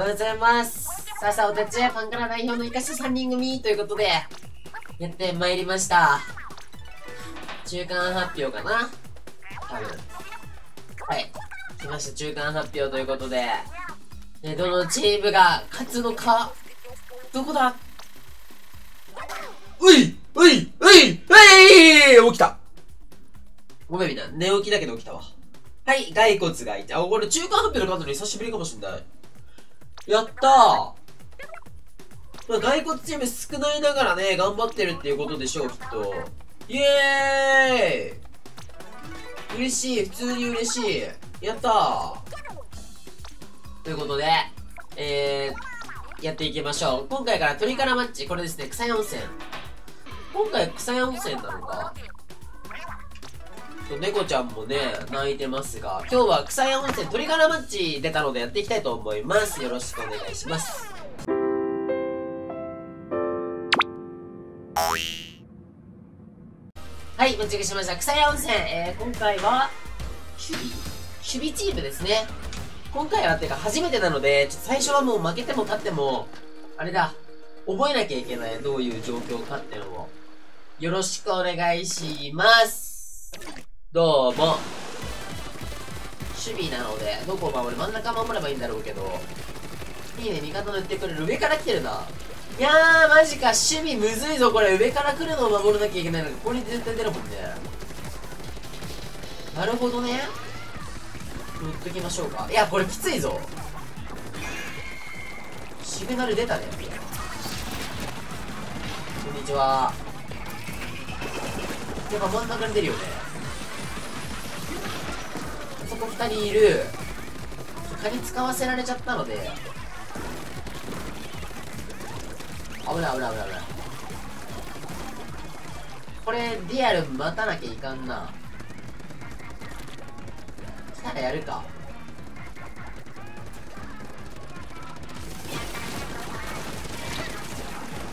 おはようございます。さあさあ、おたちファンから代表の生かした3人組ということでやってまいりました。中間発表かな、多分。はい、来ました。中間発表ということで、どのチームが勝つのか。どこだ。ういういういうい、起きた。ごめんみんな、寝起きだけど起きたわ。はい、骸骨がいて。あ、これ中間発表のカードに久しぶりかもしんない。やったー。まあ、骸骨チーム少ないながらね、頑張ってるっていうことでしょう、きっと。イエーイ、嬉しい、普通に嬉しい。やったー。ということで、やっていきましょう。今回から鶏からマッチ、これですね、草屋温泉。今回草屋温泉なのか。猫ちゃんもね、泣いてますが、今日は草屋温泉鶏ガラマッチ出たのでやっていきたいと思います。よろしくお願いします。はい、マッチングしました。草屋温泉。今回は、守備チームですね。今回はっていうか初めてなので、ちょっと最初はもう負けても勝っても、あれだ、覚えなきゃいけない。どういう状況かっていうのを。よろしくお願いします。どうも。守備なので、どこを守る？真ん中守ればいいんだろうけど。いいね、味方の言ってくれる。上から来てるな。いやー、マジか。守備むずいぞ、これ。上から来るのを守らなきゃいけないのに、ここに絶対出るもんね。なるほどね。打っときましょうか。いや、これきついぞ。シグナル出たね。こんにちは。やっぱ真ん中に出るよね。そこ2人いる。他に使わせられちゃったので、危ない危ない危ない危ない。これリアル待たなきゃいかんな。来たらやるか。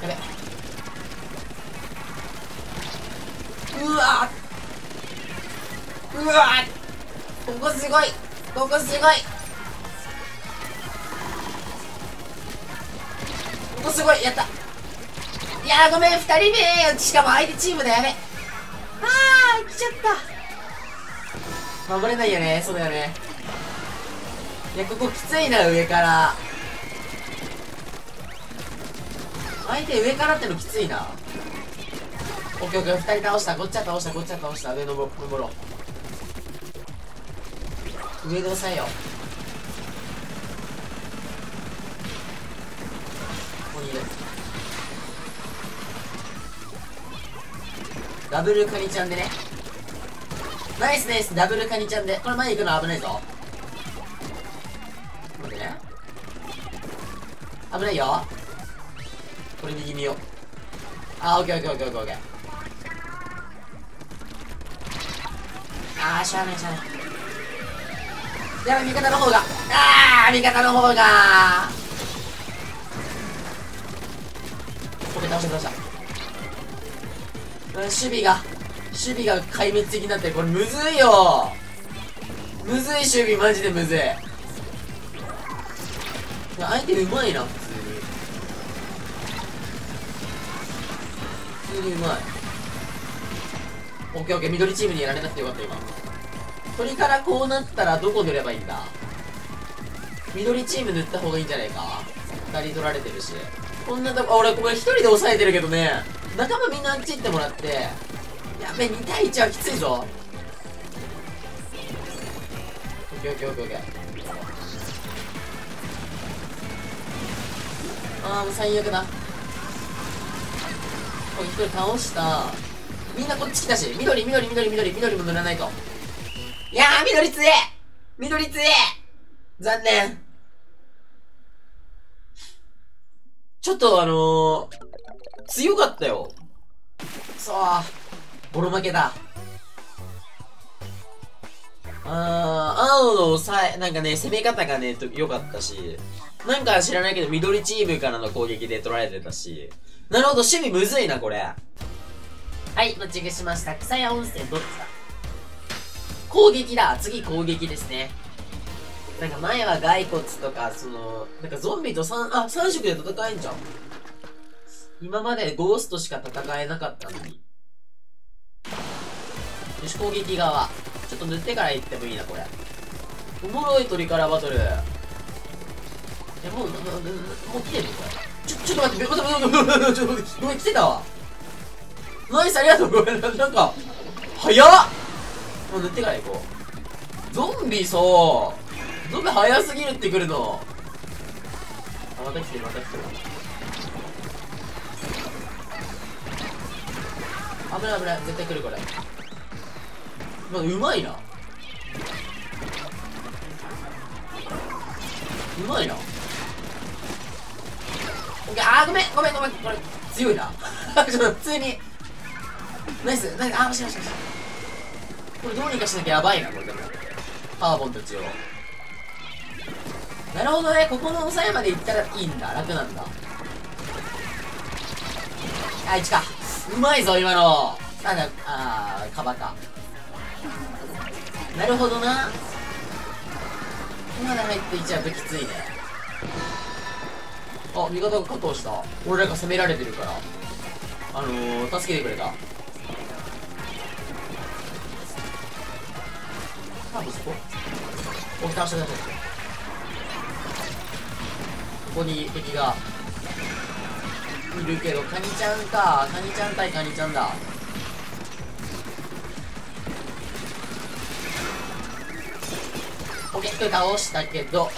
やべ、うわっうわっ、ここすごい、ここすごい、ここすごい、やった。いやー、ごめん、2人目、しかも相手チームだ、やべ。あー、来ちゃった。守れないよね、そうだよね。いや、ここきついな、上から。相手上からってのきついな。オッケーオッケー、2人倒した。こっちは倒した、こっちは倒した。上登ろう、上で押さえよ。ここにいる。ダブルカニちゃんでね。ナイスナイス、ダブルカニちゃんで。これ前行くの危ないぞ。待ってね。危ないよ。これ右見よう。あー、オッケーオッケーオッケーオッケー。あー、しゃあないしゃあない。やばい、味方の方が、あー、味方の方が、これ倒した倒した。守備が壊滅的になってる。これむずいよ。むずい、守備マジでむずい。相手うまいな、普通にうまい。オッケーオッケー、緑チームにやられなくてよかった今。鳥からこうなったらどこ塗ればいいんだ。緑チーム塗った方がいいんじゃないか。2人取られてるし。こんなとこ、あ、俺これ1人で抑えてるけどね。仲間みんなあっち行ってもらって。やべ、2対1はきついぞ。オッケーオッケーオッケーオッケー。あー、もう最悪だ。これ1人倒した。みんなこっち来たし、緑緑緑緑緑も塗らないと。いやー、緑強え、緑強え、残念。ちょっと強かったよ。そう、ボロ負けだ。青の抑え、なんかね、攻め方がね、良かったし、なんか知らないけど、緑チームからの攻撃で取られてたし、なるほど、守備むずいな、これ。はい、マッチングしました。草屋温泉どっちだ？攻撃だ。次攻撃ですね。なんか前は骸骨とか、その、なんかゾンビと3色で戦えんじゃん。今までゴーストしか戦えなかったのに。よし、攻撃側。ちょっと塗ってから行ってもいいな、これ。おもろい鳥からバトル。え、もう来てるのこれ。ちょっと待って、ちょっと待って、ごめん、来てたわ。ナイス、ありがとう、ごめん、なんか、早っ！もう塗ってから行こう。ゾンビさ、ゾンビ早すぎるってくるの。あ、また来てる、また来てる。危ない危ない、絶対来るこれ。まあ、うまいな。うまいな。あー、ごめん、これ、強いな。ちょっと、普通に。ナイス、ナイス、あー、よし。これ、どうにかしなきゃやばいな、これ、でも。パーボンたちを。なるほどね、ここの抑えまで行ったらいいんだ、楽なんだ。あ、1か。うまいぞ、今の。なんだ、あー、カバか。なるほどな。今で入っていっちゃうときついね。あ、味方が確保した。俺らが攻められてるから助けてくれた。多分そこお倒してください。ここに敵がいるけど、カニちゃんか。カニちゃん対カニちゃんだ。ポケット倒したけど、こ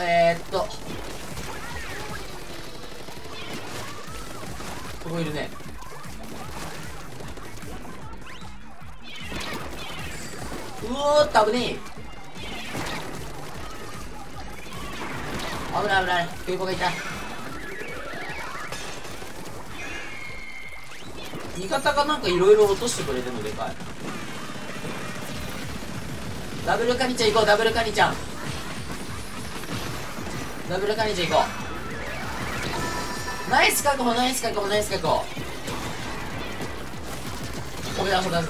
こいるね。うおーっと危ねえ。危ない。空砲がいた。味方がなんかいろいろ落としてくれてもでかい。ダブルカニちゃん行こう、ダブルカニちゃん行こう。ナイス確保。おめでとうございます。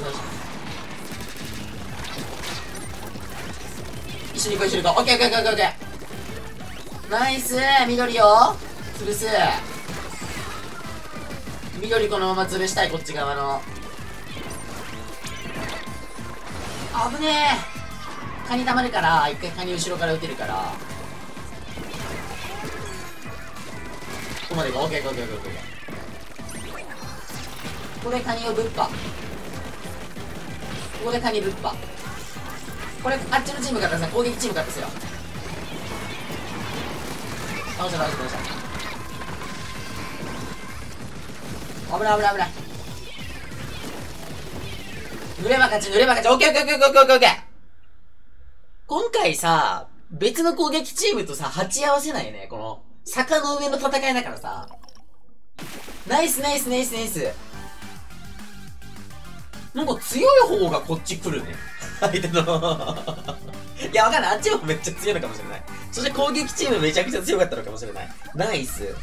一緒に行こう。オッケー。ナイス緑を潰す。緑このまま潰したい、こっち側の。危ねえ。カニ溜まるから、一回カニ後ろから撃てるから。ここまでか、オッケー。ここでカニをぶっぱ。これ、あっちのチームからさ、攻撃チームからですよ。倒した。危ない。濡れば勝ち。オッケー。今回さ、別の攻撃チームとさ、鉢合わせないよね、この。坂の上の戦いだからさ。ナイス。なんか強い方がこっち来るね。相手の。いや、わかんない。あっちもめっちゃ強いのかもしれない。そして攻撃チームめちゃくちゃ強かったのかもしれない。ナイス。